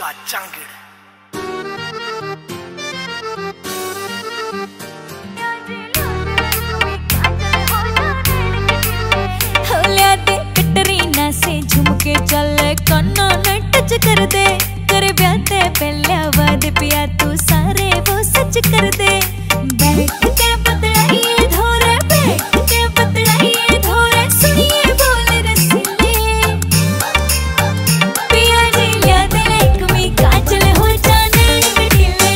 का चांगड़ से झुमके चल कन्ना न टच कर दे कर ब्याते पहले वाद पिया तू सारे वो सच कर दे बैठ के बतलाइए धोरे बैठ के बतलाइए धोरे सुनिए बोल रसीले पिया जी याद लाइक मी काजल हो जाने निकटिले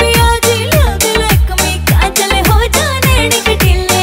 पिया जी याद लाइक मी काजल हो जाने निकटिले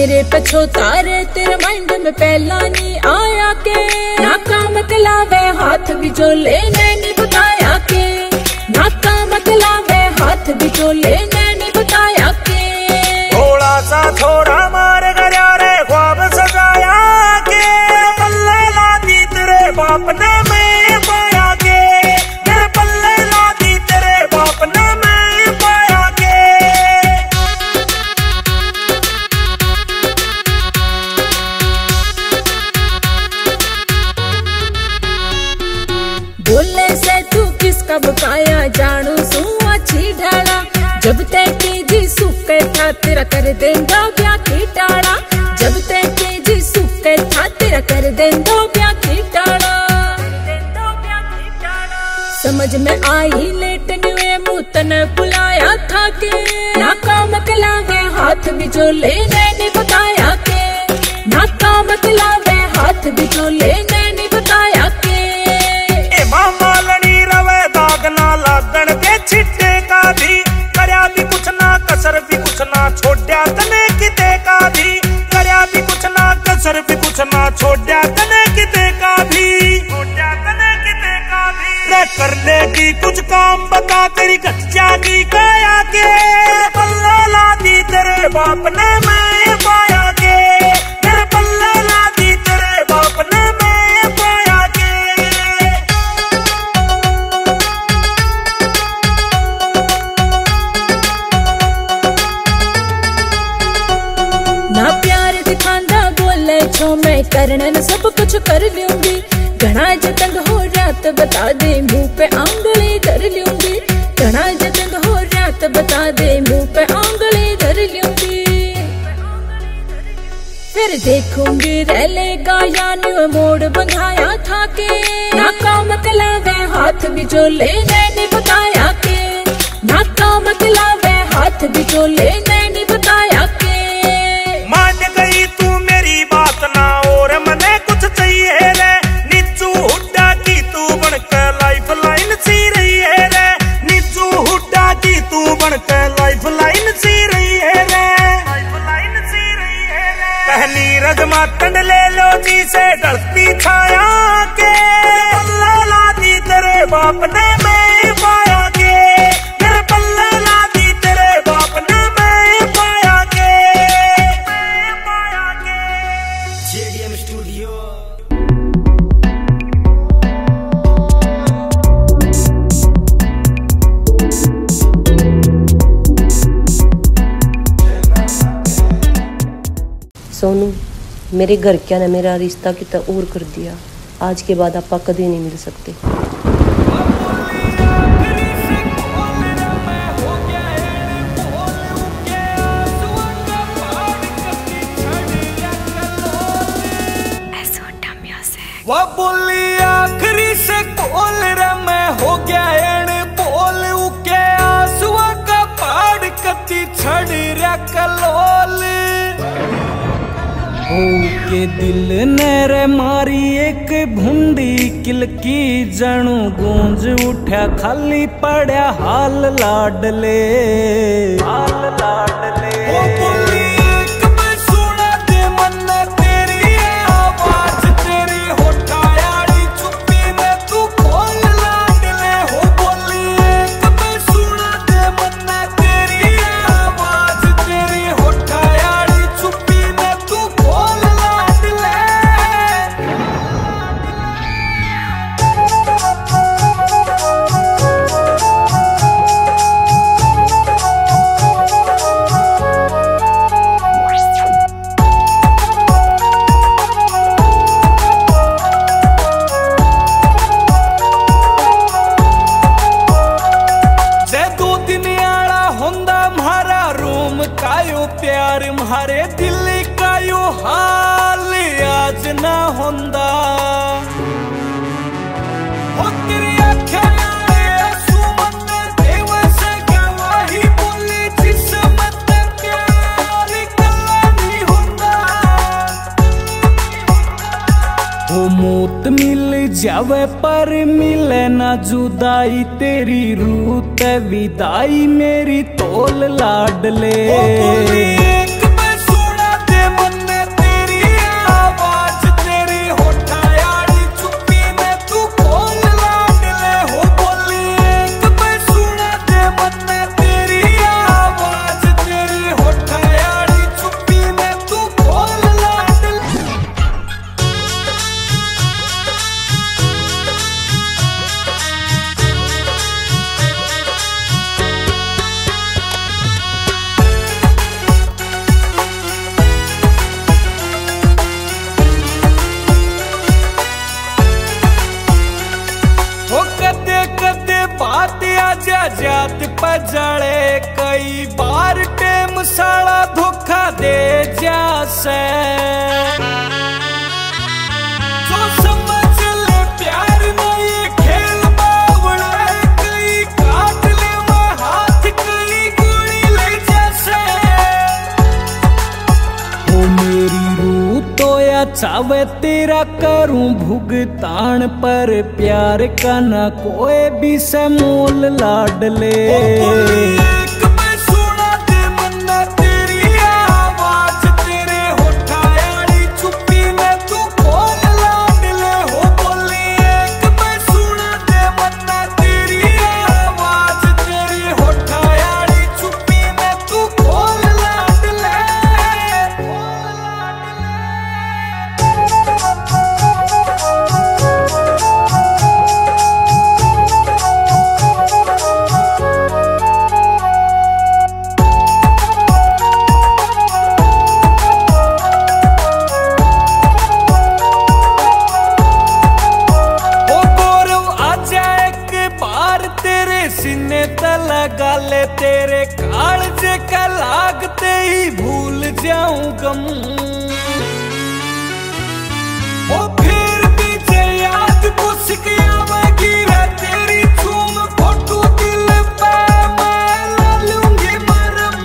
मेरे पछो तारे तेरे माइंड में पहला नहीं आया के ना काम कलावे हाथ बिचोले मैंने बताया के ना काम कलावे हाथ बिचोले मैंने बताया के थोड़ा सा थोड़ा मार गया रे ख्वाब सजाया के पल्ले ला दी तेरे बाप ने मैं पाया के पल्ले ला दी तेरे बाप ने बुकाया जानू सुआ छी ढाला जब ते के जी सुके था तेरा कर देंगा ब्या की टाड़ा जब ते के जी सुके था तेरा कर देंगा ब्या की टाड़ा समझ में आई लेट नुए मुतन बुलाया था के ना काम कलावे हाथ बिचोले मैंने बताया के ना काम कलावे हाथ बिचोले मैंने बताया के छिट्टे का भी करया भी कुछ ना कसर भी कुछ ना छोड़ा तने किते का भी करया भी कुछ ना कसर भी कुछ ना छोड़ा तने किते का भी न करने की कुछ काम बता तेरी कच्चा की काया के पल्ला ला दी तेरे बाप ने मैं पाया के पल्ला ला दी तेरे बाप ने मैं पाया के मैं करनन सब कुछ कर लूंगी घना जतंग हो रात बता दे मुँह पे आंगले धर लूंगी घना जतंग हो रात बता दे मुँह पे आंगले धर लूंगी फिर देखूंगी रह लेगा यानी मोड़ बंधाया था के ना काम कलावे हाथ बिचोले मैंने बताया के ना काम कलावे हाथ बिचोले मैंने बताया के और मने कुछ चाहिए रे नीचू हुड्डा की तू बन अपने में पाया के तेरे पल्ले ला दी तेरे बाप ने में पाया के जेडीएम स्टूडियो। सोनू मेरे घर क्या ने मेरा रिश्ता कितना और कर दिया, आज के बाद आप कभी नहीं मिल सकते। वो बोली आखिरी से बोल रहा मैं हो गया एने बोल उके आंसुओं का पहाड़ कच्ची छड़ रहा कलोल के दिल ने रे मारी एक भुंडी किलकी जणू गूंज उठा खाली पड़ा हाल लाडले हाल लाडले। ओ बोली एक मैं सुना दे मन्ना तेरी आवाज तेरी होठा यारी चुप्पी में तू बोल लाडले। हो बोली एक मैं सुना दे मन्ना तेरी आवाज तेरी होठा यारी चुप्पी में तू प्यार म्हारे दिल का यो हाल आज ना होंदा। मौत मिल जावे पर मिले ना जुदाई तेरी रूत विदाई मेरी तोल लाडले। जात पजड़े कई बार टेम साला धोखा दे जासे जो समझ ले प्यार नहीं खेल बावड़े कई काट ले मैं हाथ कई गोली ले जासे। ओ मेरी रू तो या चावे तेरा करूं भुगतान पर प्यार का ना कोई भी समोल लाडले। सीने लगा ले तेरे कालजे का लागते ही भूल जाऊं गम। ओ फिर भी जे याद मुश्किल आवेगी रे तेरी झूम फोटो दिल पे मैं ला लूंगी मरम।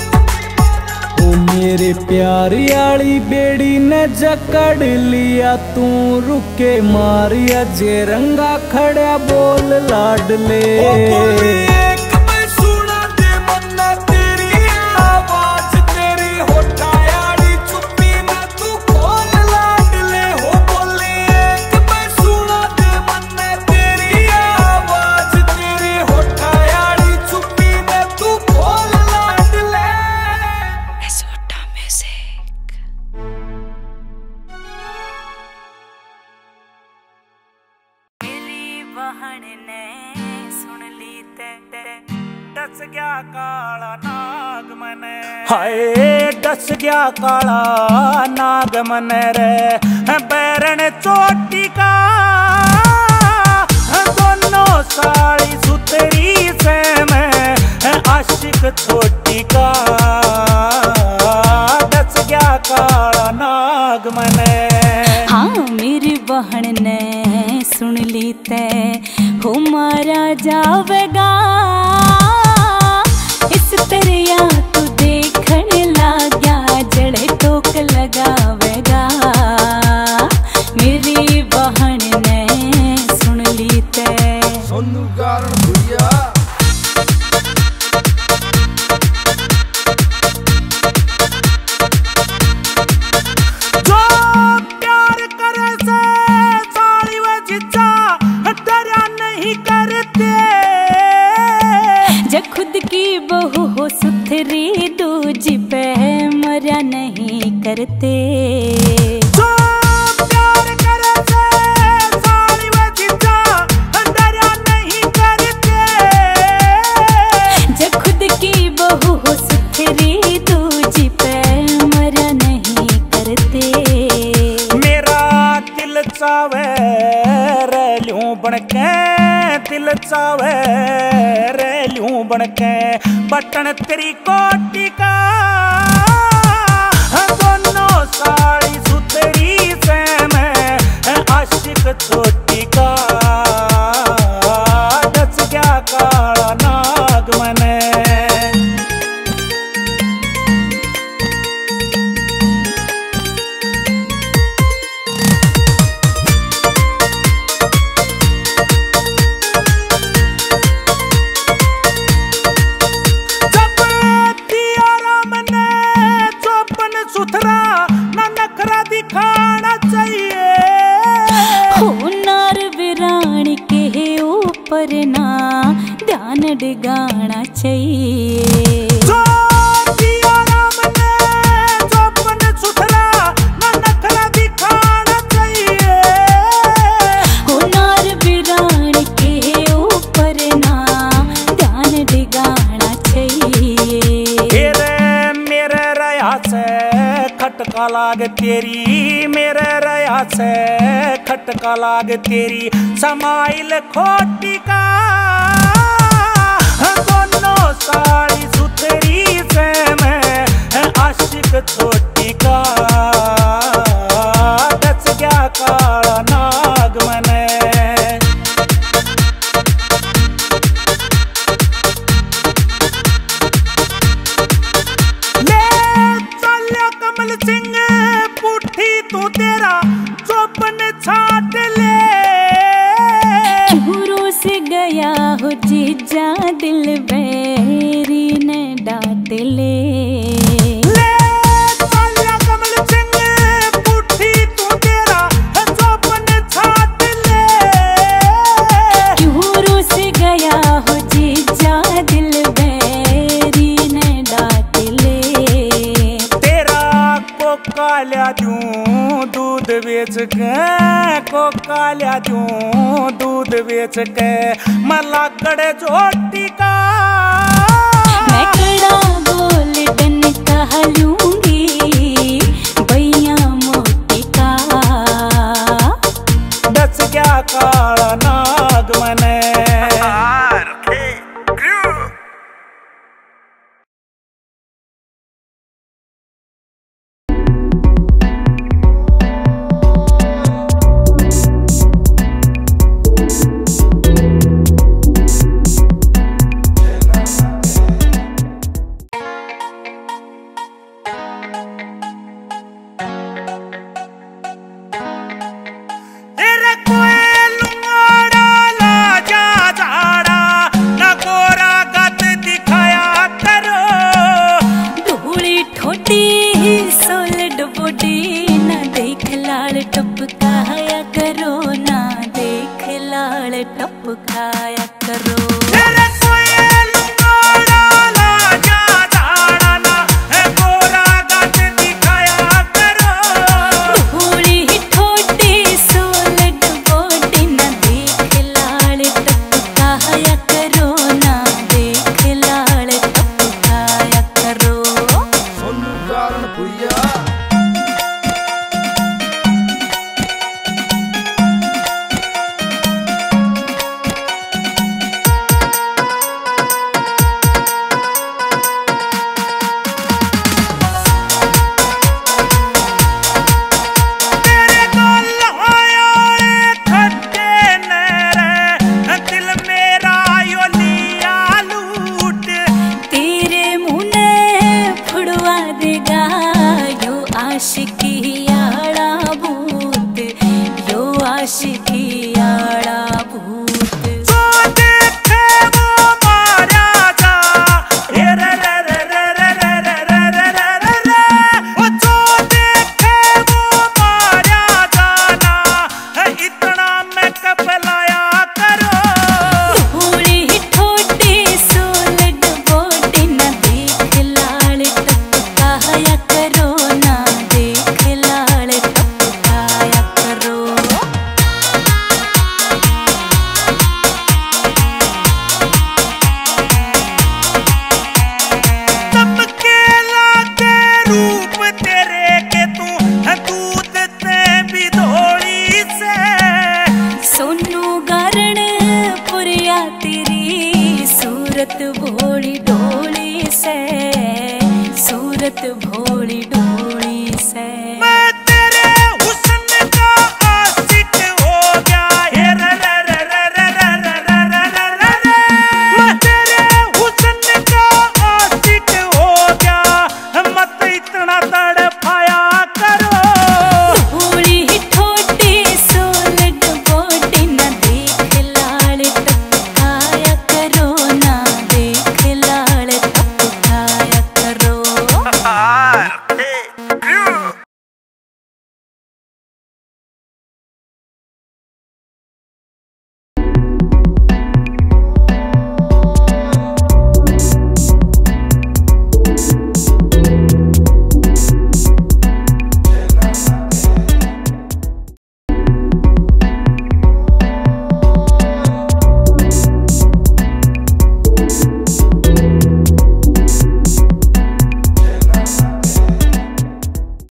ओ मेरे प्यार यारी बेड़ी ने जकड़ लिया तू रुके मारिया जे रंगा खड़ा बोल लाडले। ओ बोली एक मैं सुना दे मन्ना तेरी आवाज तेरी होठा यारी चुप्पी में तू बोल लाडले। हो बोली एक मैं सुना दे मन्ना तेरी चाहण ने सुन ली ते डस गया काला नाग मन हाय डस गया काला नाग मन रे बैरण चोटी का दोनों साड़ी सुतरी से मैं आशिक छोटी का डस गया काला नाग मन। हाँ मेरी बहन ने सुन ली ते हो मारा जावेगा इस तरह तू देखने लाग्या जड़े टोक लगावेगा। मेरी बहन ने सुन ली ते सोनू कारण भैया बहु हो सुथरी दूजी पे मरा नहीं करते जो प्यार करे सारी वजह दरिया नहीं करते जब खुद की बहु हो सुथरी दूजी पे मरा नहीं करते। मेरा दिल चावे रेलू बनके दिल चावे रेलू बनके बटन तेरी कोटी का दोनों साड़ी सुतरी से मैं आशिक छोटी का डस गया काला नाग मने। गाना चाहिए जो जिया राम ने जो अपन सुथरा ना नखरा दिखाना चाहिए हुनर बिरान के ऊपर ना ध्यान दिगाना चाहिए। तेरे मेरे रया से खटका लाग तेरी मेरे रया से खटका लाग तेरी समाइल खोटी का दोनों साड़ी सुथरी से मैं आशिक छोटी का डस गया काला नाग मने। ले चलो कमल सिंह पुठी तू तेरा चौपन छाट ले गया हो जीजा दिल बैरी ने डांट ले साला कमल सिंह पुठी तू तेरा चौपन छाट ले क्यों रूस गया हो जीजा दिल बैरी ने डांट ले। तेरा को काला दूं दूध बेच के को काला दूं दूध बेच के मला कड़े झोटी का मैं कड़ा गोल्डन कह लूंगी भैया मोटी का डस गया काला नाग मने। सूरत भोली डोली से सूरत भोली।